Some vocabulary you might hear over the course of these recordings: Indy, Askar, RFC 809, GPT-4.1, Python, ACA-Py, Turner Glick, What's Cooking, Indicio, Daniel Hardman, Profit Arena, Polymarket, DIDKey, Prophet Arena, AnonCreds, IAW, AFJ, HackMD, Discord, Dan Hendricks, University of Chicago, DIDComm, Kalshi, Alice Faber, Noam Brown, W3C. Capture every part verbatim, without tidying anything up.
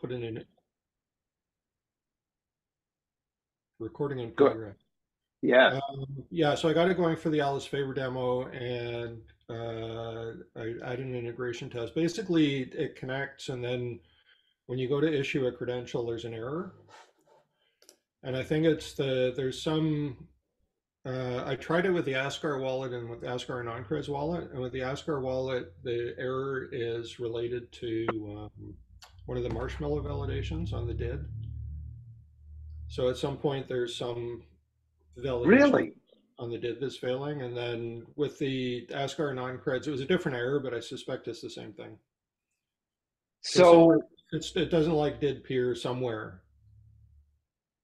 put in a recording on program. Yeah. Um, yeah. So I got it going for the Alice Faber demo, and uh, I added an integration test. Basically, it connects, and then when you go to issue a credential, there's an error. And I think it's the there's some. Uh, I tried it with the Askar wallet and with Askar AnonCreds wallet, and with the Askar wallet, the error is related to um, one of the marshmallow validations on the D I D. So at some point, there's some validation really? on the D I D that's failing, and then with the Askar AnonCreds, it was a different error, but I suspect it's the same thing. So it's, it doesn't like D I D peer somewhere.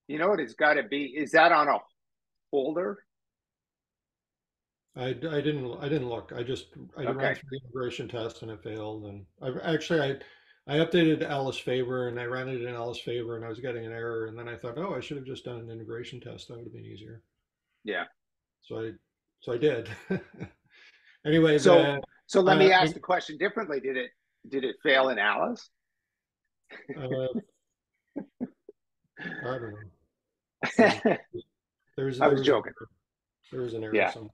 You know what it's got to be? Is that on a folder? I, I didn't I didn't look. I just I okay. ran through the integration test and it failed. And I actually I I updated Alice Faber and I ran it in Alice Faber and I was getting an error, and then I thought, oh, I should have just done an integration test. That would have been easier. Yeah. So I so I did. Anyway. So the, so let uh, me ask I, the question differently. Did it did it fail in Alice? Uh, I don't know. There's, I was there's, joking. There was an error yeah. somewhere.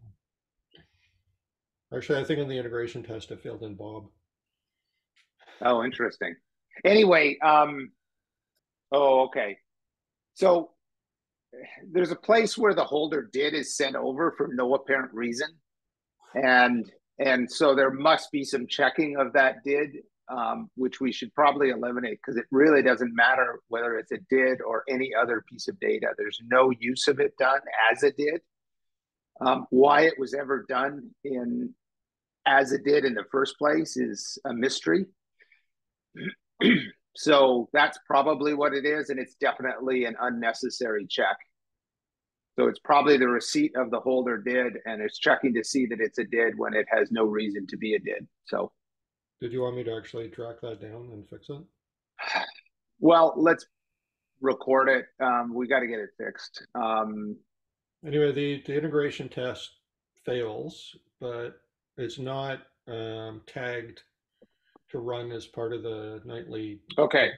Actually, I think in the integration test, it failed in Bob. Oh, interesting. Anyway, um, oh, okay. So there's a place where the holder D I D is sent over for no apparent reason. And, and so there must be some checking of that D I D, um, which we should probably eliminate, because it really doesn't matter whether it's a D I D or any other piece of data. There's no use of it done as a D I D. Um, why it was ever done in as a D I D in the first place is a mystery. So that's probably what it is, and it's definitely an unnecessary check. So it's probably the receipt of the holder D I D, and it's checking to see that it's a D I D when it has no reason to be a D I D. So. Did you want me to actually track that down and fix it? Well, let's record it. Um, we got to get it fixed. Um, anyway, the, the integration test fails, but it's not um, tagged to run as part of the nightly. Okay.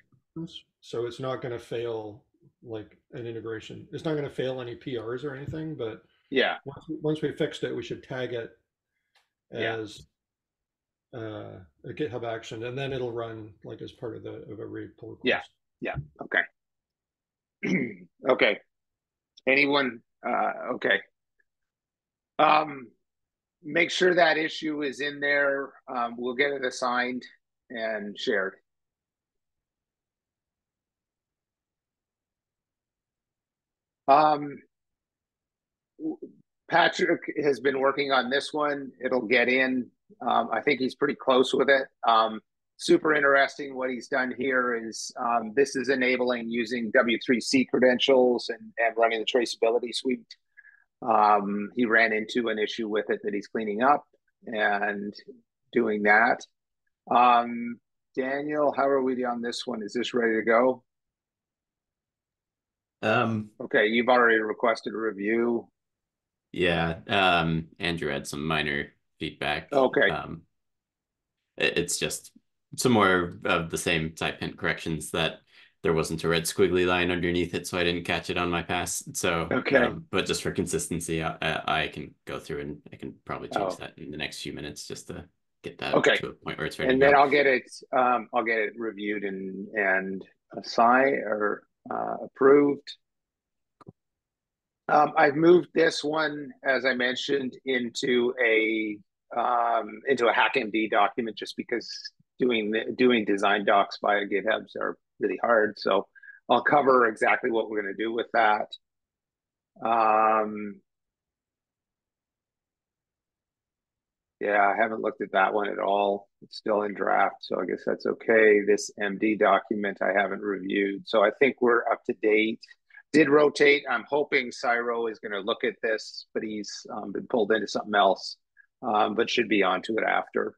So it's not going to fail like an integration. It's not going to fail any P Rs or anything, but yeah. Once, once we fixed it, we should tag it as. Yeah. Uh, a GitHub action, and then it'll run like as part of the of every pull request. Yeah, yeah, okay, okay. Anyone? Uh, okay. Um, make sure that issue is in there. Um, we'll get it assigned and shared. Um, Patrick has been working on this one. It'll get in. Um, I think he's pretty close with it. Um, super interesting what he's done here is um, this is enabling using W three C credentials and, and running the traceability suite. Um, he ran into an issue with it that he's cleaning up and doing that. Um, Daniel, how are we on this one? Is this ready to go? Um, okay, you've already requested a review. Yeah, um, Andrew had some minor feedback. Okay. Um, it's just some more of the same type hint corrections that there wasn't a red squiggly line underneath it, so I didn't catch it on my pass. So, okay. Um, but just for consistency, I, I can go through and I can probably change oh. that in the next few minutes just to get that okay. to a point where it's ready. And to then go. I'll get it. Um, I'll get it reviewed and and assigned or uh, approved. Um, I've moved this one, as I mentioned, into a um, into a HackMD document just because doing doing design docs via GitHubs are really hard. So I'll cover exactly what we're going to do with that. Um, yeah, I haven't looked at that one at all. It's still in draft, so I guess that's okay. This M D document I haven't reviewed, so I think we're up to date. Did rotate. I'm hoping Cyro is going to look at this, but he's um, been pulled into something else, um, but should be onto it after.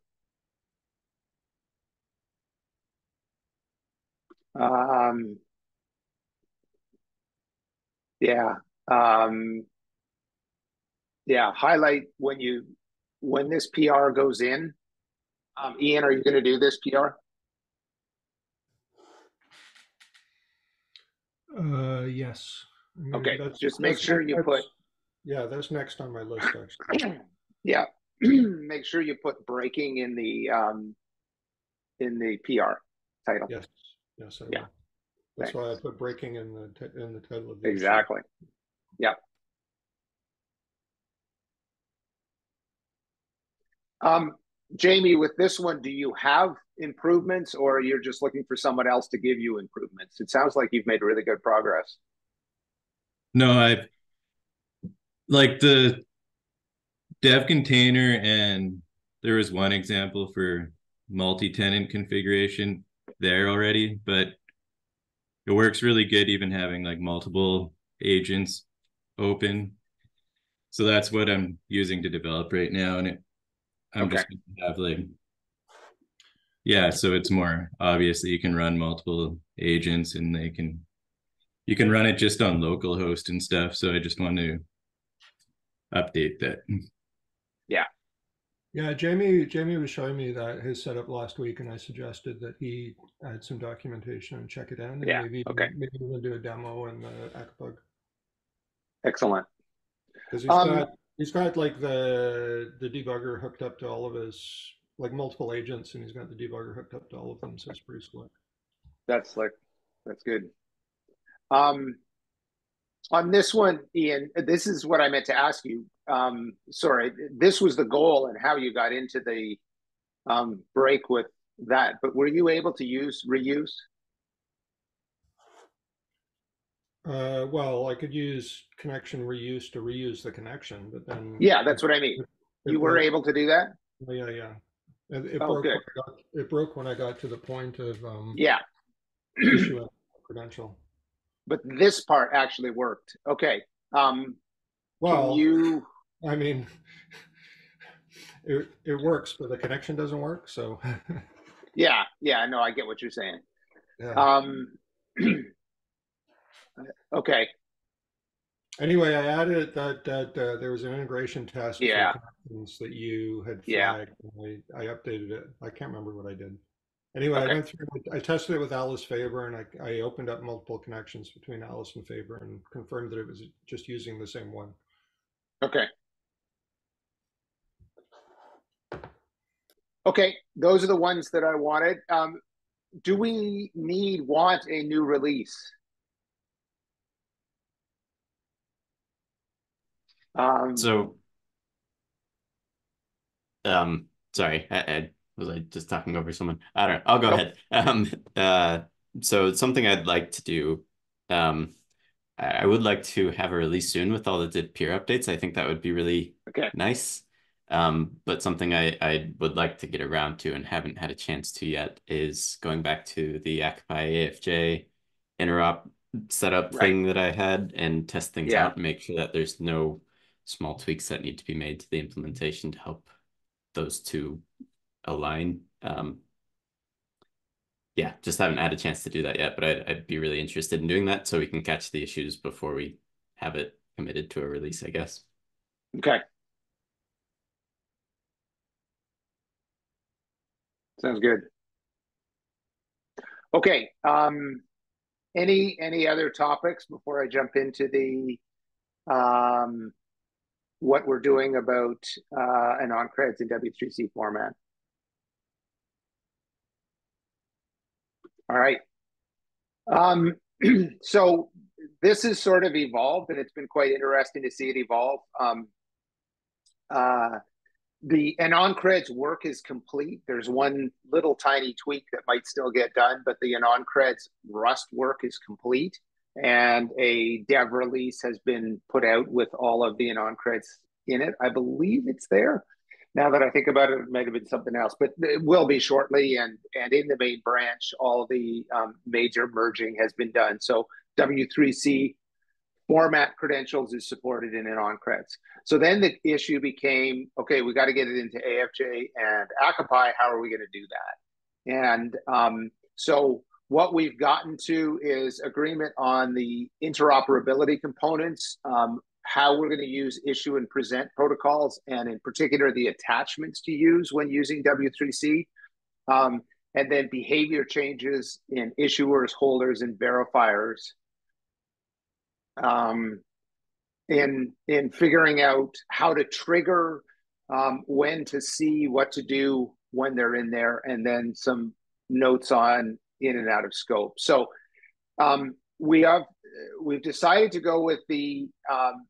Um, yeah, um, yeah. Highlight when you when this P R goes in. Um, Ian, are you going to do this P R? Uh, yes. Okay, that's, just that's, make sure you put. Yeah, that's next on my list, actually. Yeah, make sure you put breaking in the um, in the P R title. Yes, yes, I yeah. will. That's Thanks. why I put breaking in the in the title of the exactly. Issue. Yeah. Um, Jamie, with this one, do you have improvements, or you're just looking for someone else to give you improvements? It sounds like you've made really good progress. No, I've like the dev container, and there was one example for multi-tenant configuration there already, but it works really good even having like multiple agents open. So that's what I'm using to develop right now, and it I'm okay. just gonna have like, yeah, so it's more obvious that you can run multiple agents, and they can, you can run it just on localhost and stuff. So I just want to update that. Yeah. Yeah, Jamie, Jamie was showing me that his setup last week, and I suggested that he add some documentation and check it out. And yeah, maybe, okay. Maybe we'll do a demo in the Acapug. Excellent. Because he's um, got, he's got like the the debugger hooked up to all of his like multiple agents, and he's got the debugger hooked up to all of them, so it's pretty slick. That's slick. That's good. Um, on this one, Ian, this is what I meant to ask you. Um, sorry, this was the goal and how you got into the um, break with that. But were you able to use reuse? Uh, well, I could use connection reuse to reuse the connection, but then yeah, that's what I mean. It, it you were broke. able to do that. Yeah, yeah. It, it, oh, broke good. Got, it broke when I got to the point of um, yeah, issuing a credential. But this part actually worked. Okay. Um, well, you. I mean, it it works, but the connection doesn't work. So. yeah, yeah, no, I get what you're saying. Yeah. Um. Okay. Anyway, I added that that uh, there was an integration test yeah. that you had flagged. Yeah. And I, I updated it. I can't remember what I did. Anyway, okay. I went through. I tested it with Alice Faber, and I, I opened up multiple connections between Alice and Faber, and confirmed that it was just using the same one. Okay. Okay, those are the ones that I wanted. Um, do we need want a new release? Um, so, um, sorry, I, I was I just talking over someone? I don't know. I'll go nope. ahead. Um, uh, so something I'd like to do, um, I, I would like to have a release soon with all the D I D peer updates. I think that would be really okay. nice. Um, but something I, I would like to get around to and haven't had a chance to yet is going back to the A C A-Py A F J interop setup right. thing that I had, and test things yeah. out and make sure that there's no small tweaks that need to be made to the implementation to help those two align. Um, yeah, just haven't had a chance to do that yet, but I'd, I'd be really interested in doing that so we can catch the issues before we have it committed to a release, I guess. Okay. Sounds good. Okay. Um, any, any other topics before I jump into the, um, what we're doing about uh, AnonCreds in W three C format? All right. Um, so this has sort of evolved, and it's been quite interesting to see it evolve. Um, uh, the AnonCreds work is complete. There's one little tiny tweak that might still get done, but the AnonCreds Rust work is complete. And a dev release has been put out with all of the AnonCreds in it. I believe it's there. Now that I think about it, it might have been something else, but it will be shortly. And, and in the main branch, all the um, major merging has been done. So W three C format credentials is supported in AnonCreds. So then the issue became, okay, we got to get it into A F J and A C A-Py. How are we going to do that? And um, so what we've gotten to is agreement on the interoperability components, um, how we're going to use issue and present protocols, and in particular, the attachments to use when using W three C, um, and then behavior changes in issuers, holders, and verifiers. um, in in figuring out how to trigger, um, when to see, what to do when they're in there, and then some notes on in and out of scope. So um, we have we've decided to go with the um,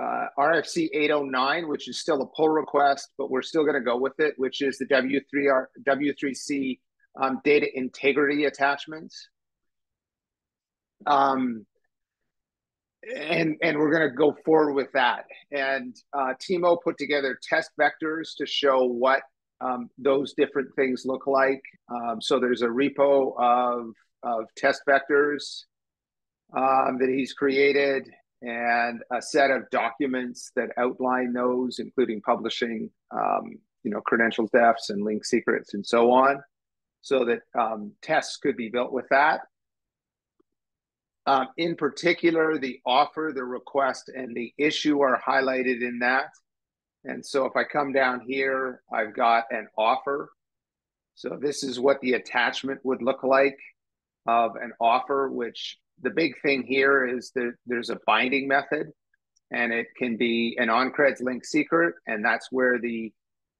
uh, R F C eight oh nine, which is still a pull request, but we're still going to go with it, which is the W three C um, data integrity attachments. Um, and and we're going to go forward with that. And uh, Timo put together test vectors to show what um, those different things look like. Um, so there's a repo of of test vectors um, that he's created, and a set of documents that outline those, including publishing, um, you know, credentials defs and link secrets and so on, so that um, tests could be built with that. Um, in particular, the offer, the request, and the issue are highlighted in that. And so if I come down here, I've got an offer. So this is what the attachment would look like of an offer, which the big thing here is that there's a binding method, and it can be an AnonCreds link secret, and that's where the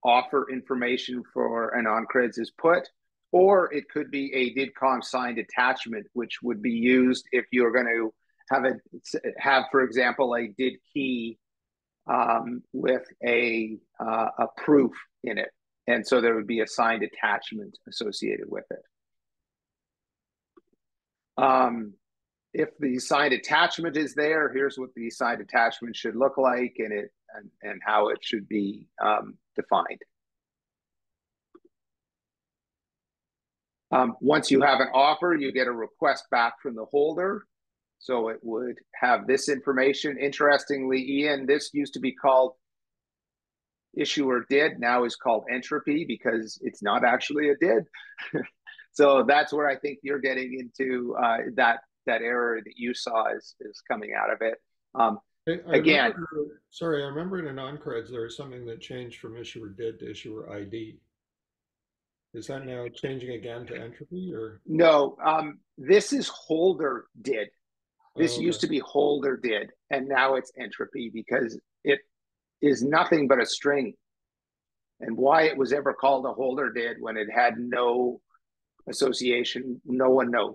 offer information for an AnonCreds is put. Or it could be a DIDComm signed attachment, which would be used if you're going to have, a, have for example, a D I D key um, with a, uh, a proof in it. And so there would be a signed attachment associated with it. Um, if the signed attachment is there, here's what the signed attachment should look like, and, it, and, and how it should be um, defined. Um, once you have an offer, you get a request back from the holder. So it would have this information. Interestingly, Ian, this used to be called issuer did, now is called entropy, because it's not actually a did. So that's where I think you're getting into uh, that that error that you saw is, is coming out of it. Um, I, I again, remember, sorry, I remember in AnonCreds there was something that changed from issuer did to issuer I D. Is that now changing again to entropy, or? No, um, this is holder did. This oh, okay. used to be holder did, and now it's entropy, because it is nothing but a string. And why it was ever called a holder did when it had no association, no one knows.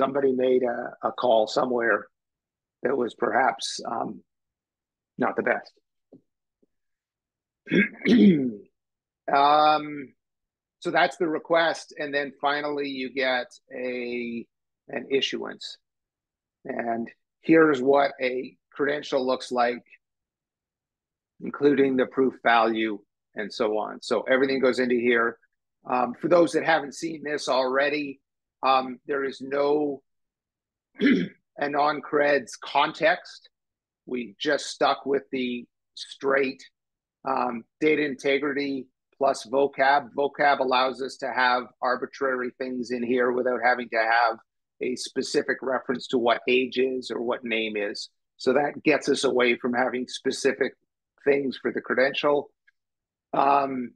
Somebody made a, a call somewhere that was perhaps um, not the best. um, So that's the request, and then finally you get a an issuance. And here's what a credential looks like, including the proof value and so on. So everything goes into here. Um, for those that haven't seen this already, um, there is no AnonCreds context. We just stuck with the straight um, data integrity plus vocab. Vocab allows us to have arbitrary things in here without having to have a specific reference to what age is or what name is. So that gets us away from having specific things for the credential. Um,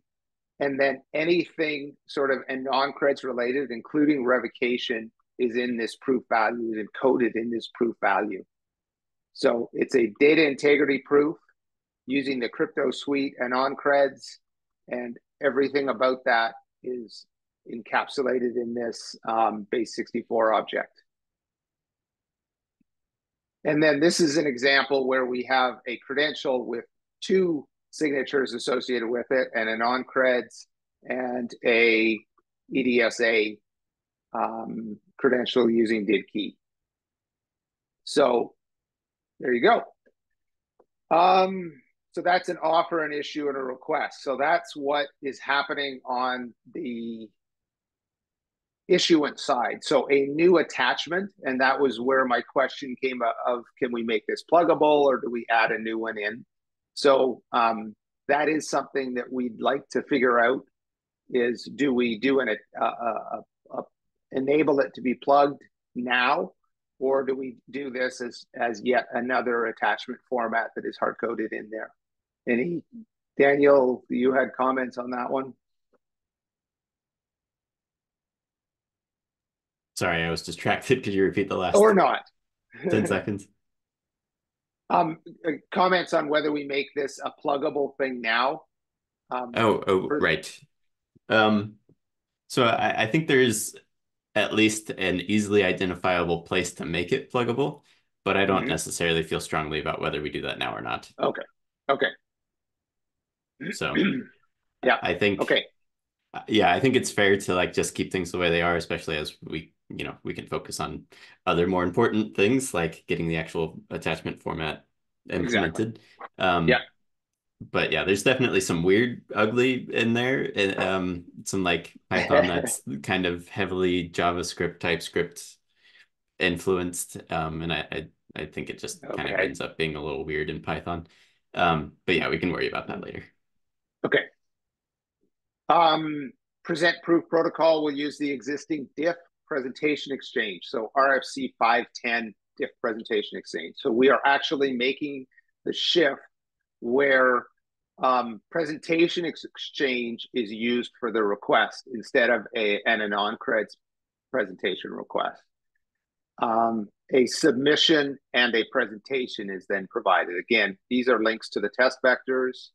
and then anything sort of AnonCreds related, including revocation, is in this proof value, is encoded in this proof value. So it's a data integrity proof using the crypto suite AnonCreds. And everything about that is encapsulated in this um, base sixty-four object. And then this is an example where we have a credential with two signatures associated with it, and an AnonCreds and a E D S A um, credential using DIDKey. So there you go. Um, So that's an offer, an issue, and a request. So that's what is happening on the issuance side. So a new attachment, and that was where my question came of, can we make this pluggable, or do we add a new one in? So um, that is something that we'd like to figure out, is do we do an a, a, a, a, enable it to be plugged now? Or do we do this as, as yet another attachment format that is hard-coded in there? Any, Daniel, you had comments on that one? Sorry, I was distracted. Could you repeat the last? Or not. ten seconds. Um, comments on whether we make this a pluggable thing now. Um, oh, oh, right. Um, so I, I think there is at least an easily identifiable place to make it pluggable, but I don't mm-hmm. necessarily feel strongly about whether we do that now or not. Okay. Okay. So yeah, I think, okay. Yeah, I think it's fair to like just keep things the way they are, especially as we, you know, we can focus on other more important things like getting the actual attachment format implemented. Exactly. Um, yeah. But yeah, there's definitely some weird, ugly in there, and um, some like Python that's kind of heavily JavaScript, TypeScript influenced. Um, and I, I, I think it just okay. kind of ends up being a little weird in Python. Um, but yeah, we can worry about that later. Okay. Um, present proof protocol will use the existing diff presentation exchange. So R F C five ten diff presentation exchange. So we are actually making the shift where um, presentation ex exchange is used for the request instead of a, an AnonCreds presentation request. Um, a submission and a presentation is then provided. Again, these are links to the test vectors.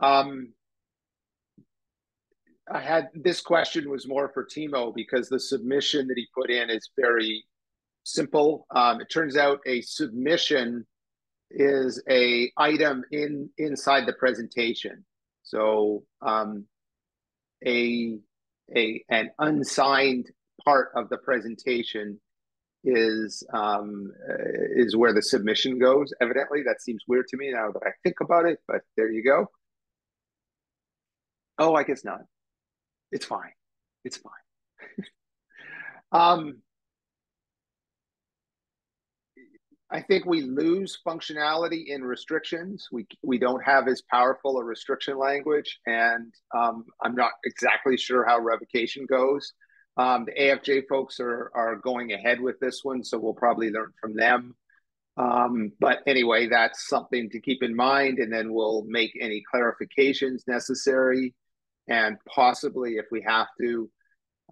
Um, I had this question was more for Timo because the submission that he put in is very simple. Um, it turns out a submission is a item in inside the presentation. So um, a a an unsigned part of the presentation is um, is where the submission goes. Evidently, that seems weird to me now that I think about it. But there you go. Oh, I guess not. It's fine. It's fine. um, I think we lose functionality in restrictions. We we don't have as powerful a restriction language, and um, I'm not exactly sure how revocation goes. Um, the A F J folks are are going ahead with this one, so we'll probably learn from them. Um, but anyway, that's something to keep in mind, and then we'll make any clarifications necessary, and possibly, if we have to,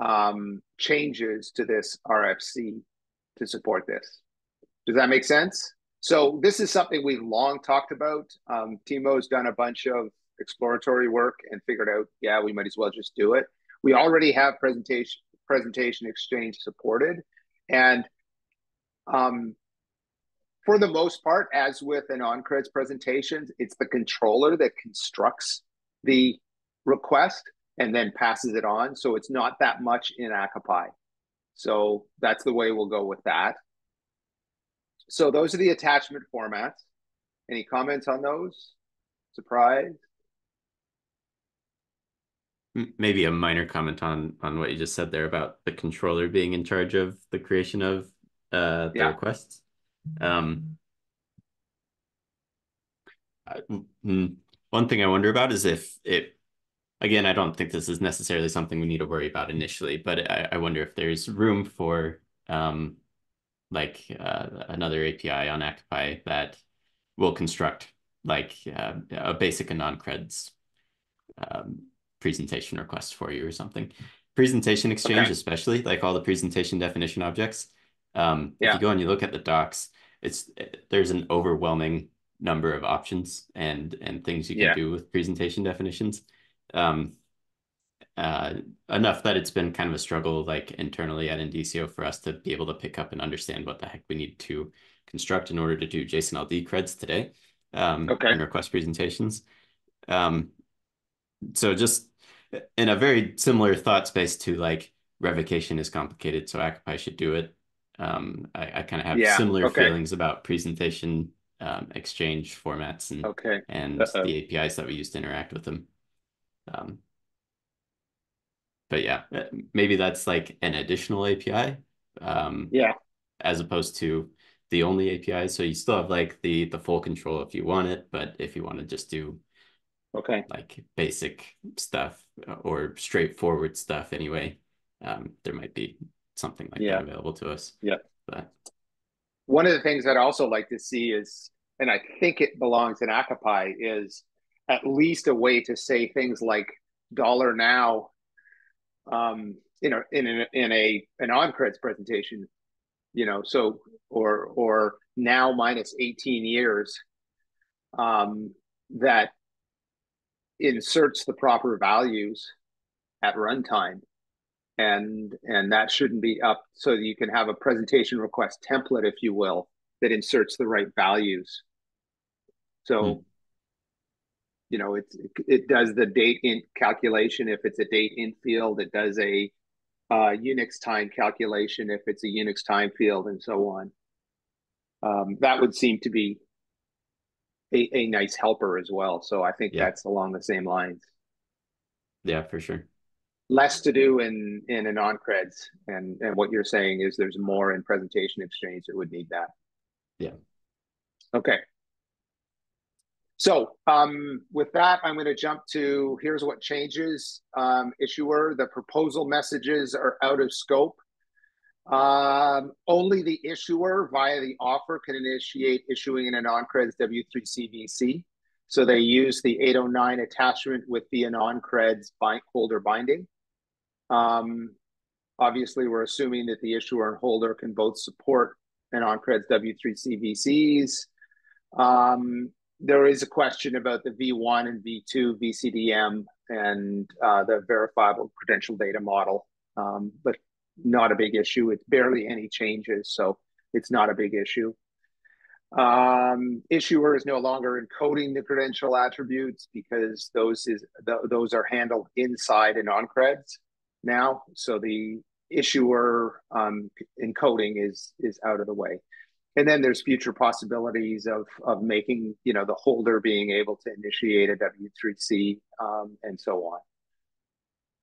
um, changes to this R F C to support this. Does that make sense? So this is something we've long talked about. Um, Timo's done a bunch of exploratory work and figured out, yeah, we might as well just do it. We already have presentation presentation exchange supported. And um, for the most part, as with AnonCreds presentations, it's the controller that constructs the request and then passes it on. So it's not that much in A C A-Py. So that's the way we'll go with that. So those are the attachment formats. Any comments on those? Surprise? Maybe a minor comment on, on what you just said there about the controller being in charge of the creation of uh, the yeah. requests. Um, I, one thing I wonder about is if it, again, I don't think this is necessarily something we need to worry about initially, but I, I wonder if there's room for um, like uh, another A P I on A C A-Py that will construct like uh, a basic AnonCreds um, presentation request for you or something. Presentation exchange, okay. especially like all the presentation definition objects. Um, yeah. If you go and you look at the docs, it's there's an overwhelming number of options and and things you can yeah. do with presentation definitions. Um, uh, enough that it's been kind of a struggle, like internally at Indicio, for us to be able to pick up and understand what the heck we need to construct in order to do JSON L D creds today, um, okay. and request presentations. Um, so just in a very similar thought space to like revocation is complicated, so A C A-Py should do it. Um, I, I kind of have yeah. similar okay. feelings about presentation um, exchange formats and okay. and uh-oh. the A P Is that we use to interact with them. Um, but yeah, maybe that's like an additional A P I, um, yeah, as opposed to the only A P I. So you still have like the, the full control if you want it, but if you want to just do okay, like basic stuff or straightforward stuff anyway, um, there might be something like yeah. that available to us. Yeah. But one of the things that I also like to see is, and I think it belongs in A C A-Py, is at least a way to say things like dollar now, um, you know, in, in, in a an AnonCreds presentation, you know, so or or now minus eighteen years, um, that inserts the proper values at runtime, and and that shouldn't be up. So you can have a presentation request template, if you will, that inserts the right values. So, mm. you know, it, it does the date in calculation if it's a date in field. It does a uh, Unix time calculation if it's a Unix time field, and so on. Um, that would seem to be a, a nice helper as well. So I think yeah. that's along the same lines. Yeah, for sure. Less to do in in AnonCreds, and and what you're saying is there's more in Presentation Exchange that would need that. Yeah. Okay. So um, with that, I'm going to jump to here's what changes. Um, issuer, the proposal messages are out of scope. Um, only the issuer via the offer can initiate issuing an AnonCreds W three C V C. So they use the eight oh nine attachment with the AnonCreds bind holder binding. Um, obviously, we're assuming that the issuer and holder can both support AnonCreds W three C V Cs. Um, there is a question about the V one and V two V C D M and uh, the verifiable credential data model, um, but not a big issue. It's barely any changes, so it's not a big issue. Um, issuer is no longer encoding the credential attributes because those is th those are handled inside AnonCreds now. So the issuer um, encoding is is out of the way. And then there's future possibilities of of making, you know, the holder being able to initiate a W three C um, and so on.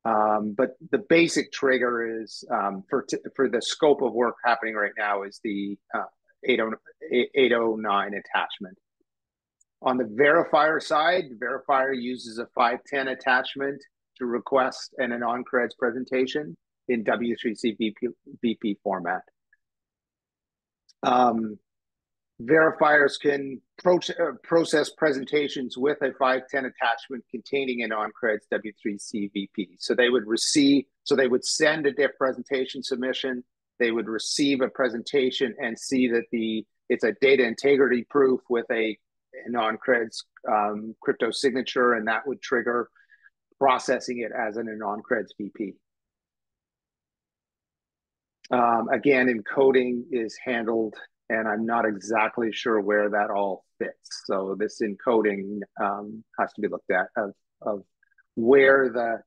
Um, but the basic trigger is um, for t for the scope of work happening right now is the uh, eight oh nine attachment. On the verifier side, the verifier uses a five ten attachment to request an AnonCreds presentation in W three C V P format. Um, verifiers can pro process presentations with a five ten attachment containing an AnonCreds W three C V P. So they would receive, so they would send a diff presentation submission. They would receive a presentation and see that the it's a data integrity proof with a AnonCreds um, crypto signature, and that would trigger processing it as an AnonCreds V P. Um, again, encoding is handled, and I'm not exactly sure where that all fits. So this encoding um, has to be looked at of, of where the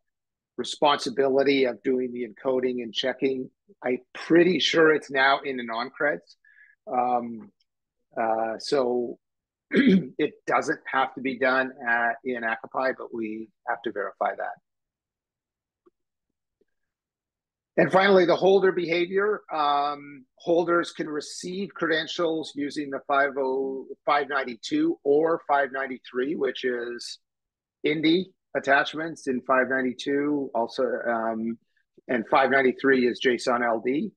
responsibility of doing the encoding and checking. I'm pretty sure it's now in AnonCreds. Um, uh, so it doesn't have to be done at, in A C A-Py, but we have to verify that. And finally, the holder behavior. Um, holders can receive credentials using the five ninety-two or five ninety-three, which is Indy attachments in five ninety-two. Also, um, and five ninety-three is JSON L D,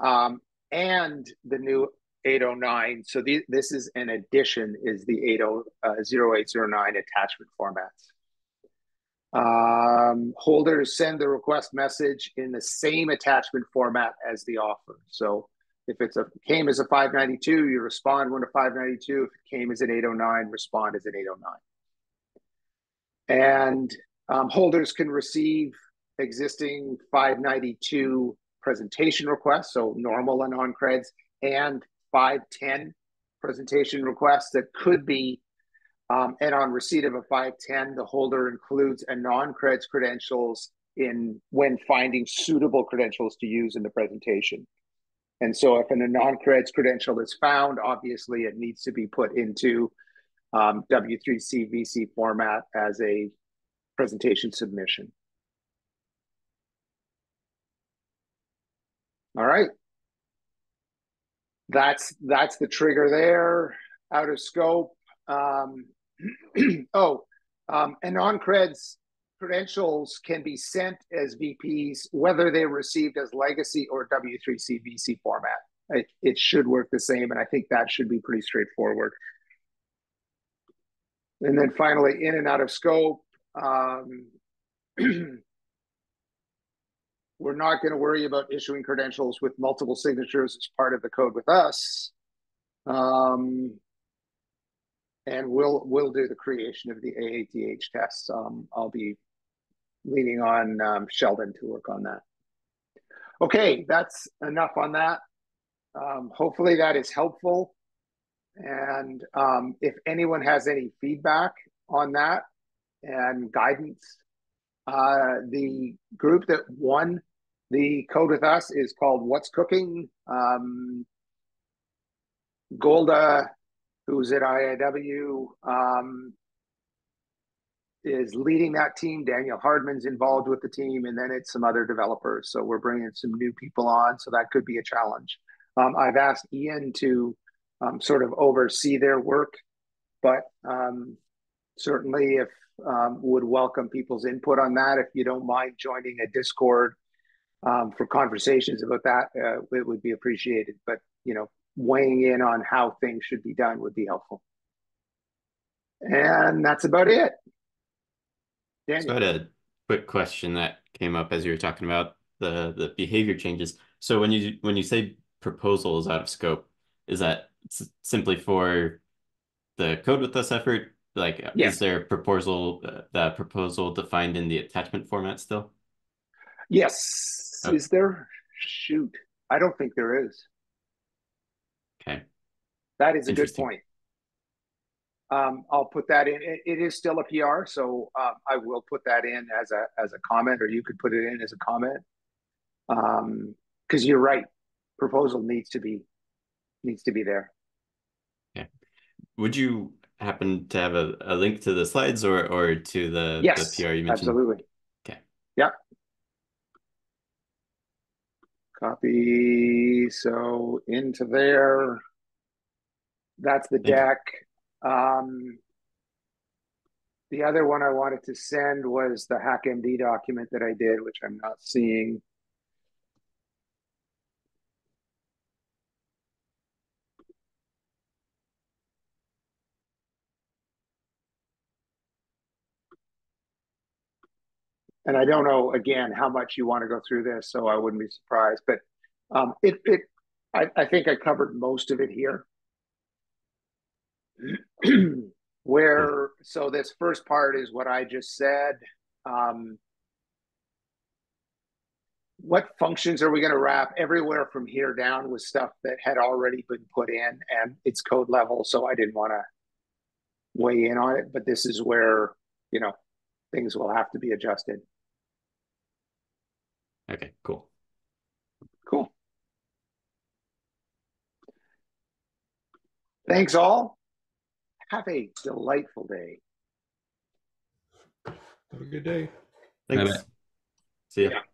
um, and the new eight oh nine. So the, this is an addition. Is the eight oh nine attachment formats. Um, holders send the request message in the same attachment format as the offer. So if it's a came as a five ninety-two, you respond when a five ninety-two. If it came as an eight oh nine, respond as an eight oh nine. And um, holders can receive existing five ninety-two presentation requests, so normal and AnonCreds, and five ten presentation requests that could be Um, and on receipt of a five ten, the holder includes AnonCreds credentials in when finding suitable credentials to use in the presentation. And so if an AnonCreds credential is found, obviously it needs to be put into um, W three C V C format as a presentation submission. All right. That's, that's the trigger there. Out of scope. Um, oh, um, AnonCreds credentials can be sent as V Ps, whether they're received as legacy or W three C V C format. It, it should work the same, and I think that should be pretty straightforward. And then finally, in and out of scope, um, We're not going to worry about issuing credentials with multiple signatures as part of the code with us. Um, and we'll we'll do the creation of the A A T H tests. Um, I'll be leaning on um, Sheldon to work on that. Okay, that's enough on that. Um, hopefully that is helpful. And um, if anyone has any feedback on that and guidance, uh, the group that won the code with us is called What's Cooking. Um, Golda, who's at I A W, um, is leading that team. Daniel Hardman's involved with the team, and then it's some other developers. So we're bringing some new people on, so that could be a challenge. Um, I've asked Ian to um, sort of oversee their work, but um, certainly if um, would welcome people's input on that. If you don't mind joining a Discord um, for conversations about that, uh, it would be appreciated. But, you know, weighing in on how things should be done would be helpful. And that's about it. Daniel. So I had a quick question that came up as you were talking about the, the behavior changes. So when you when you say proposal is out of scope, is that simply for the code with us effort? Like, yeah. Is there a proposal, uh, the proposal defined in the attachment format still? Yes. Okay. Is there? Shoot. I don't think there is. Okay. That is a good point. Um, I'll put that in. It, it is still a P R, so um, I will put that in as a as a comment, or you could put it in as a comment. Um, because you're right, proposal needs to be needs to be there. Yeah. Would you happen to have a, a link to the slides or or to the, yes, the P R you mentioned? Absolutely. Okay. Yeah. Copy. So into there. That's the deck. Um, the other one I wanted to send was the HackMD document that I did, which I'm not seeing. And I don't know, again, how much you want to go through this, so I wouldn't be surprised. But um, it, it, I, I think I covered most of it here. Where, so this first part is what I just said. Um, what functions are we going to wrap? Everywhere from here down was stuff that had already been put in, and it's code level, so I didn't want to weigh in on it. But this is where, you know, things will have to be adjusted. Okay, cool. Cool. Thanks all. Have a delightful day. Have a good day. Thanks. Bye-bye. See ya. Yeah.